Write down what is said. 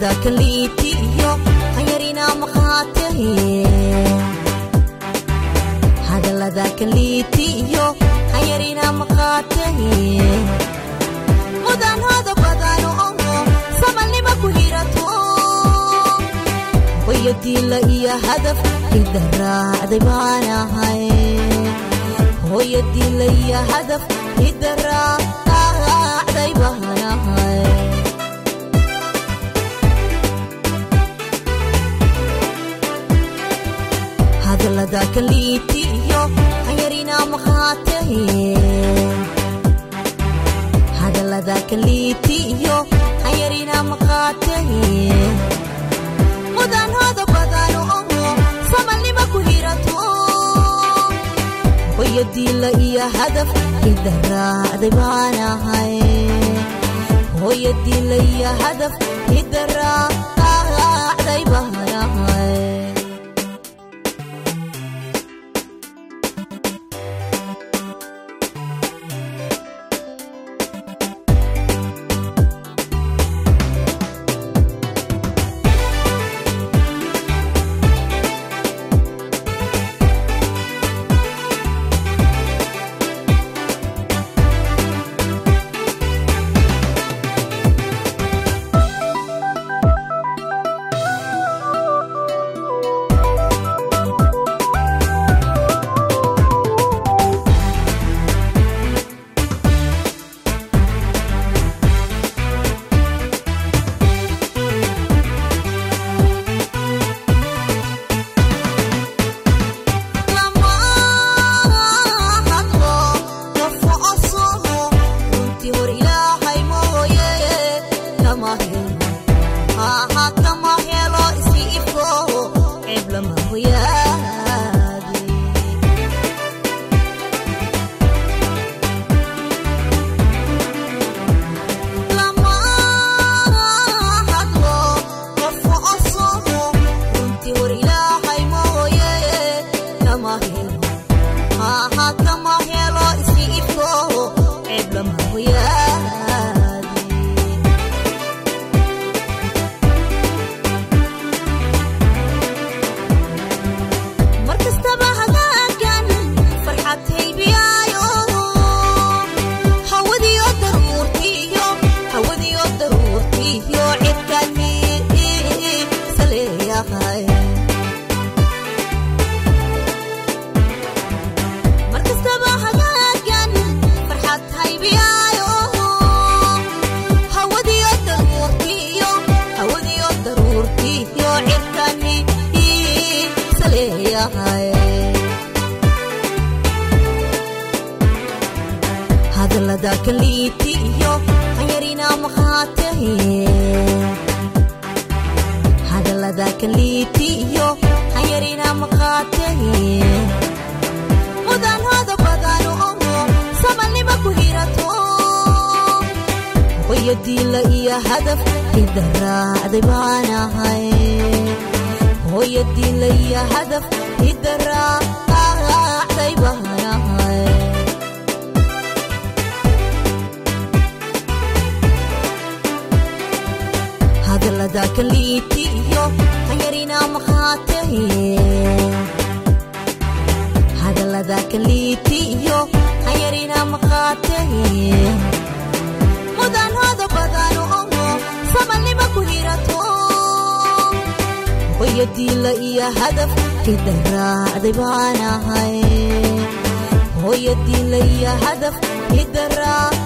ذاك اللي تيجي حيرينا مخاطيه هذا لا ذاك اللي تيجي حيرينا مخاطيه مدان هذا بدان أمه سما اللي ما كهيرته ويدي لي هدف يدرى ذبانا هاي ويدي لي هدف يدرى ذبانا هاي هذا ذاك اللي تيجي حيرينا مخاطيه هذا ذاك اللي تيجي حيرينا مخاطيه مدان هذا بدان أمه سما اللي ما كهيرته ويدي لي هدف يدرى ذبانا هاي ويدي لي هدف يدرى ذبانا هاي هذا ذاك اللي تيجي حيرينا مخاطيه هذا ذاك اللي تيجي حيرينا مخاطيه مدان هذا بدان أمه سما اللي ما كهيرته ويدي لي هدف يدرى ذبانا هاي ويدي لي هدف يدرى ذبانا هاي هذا ذاك اللي تيجي حيرينا مخاطيه هذا ذاك اللي تيجي حيرينا مخاطيه مدان هذا بدان أمه سما اللي ما كهيرته ويدي لي هدف يدرى ذبانا هاي يدي لي هدف يدرى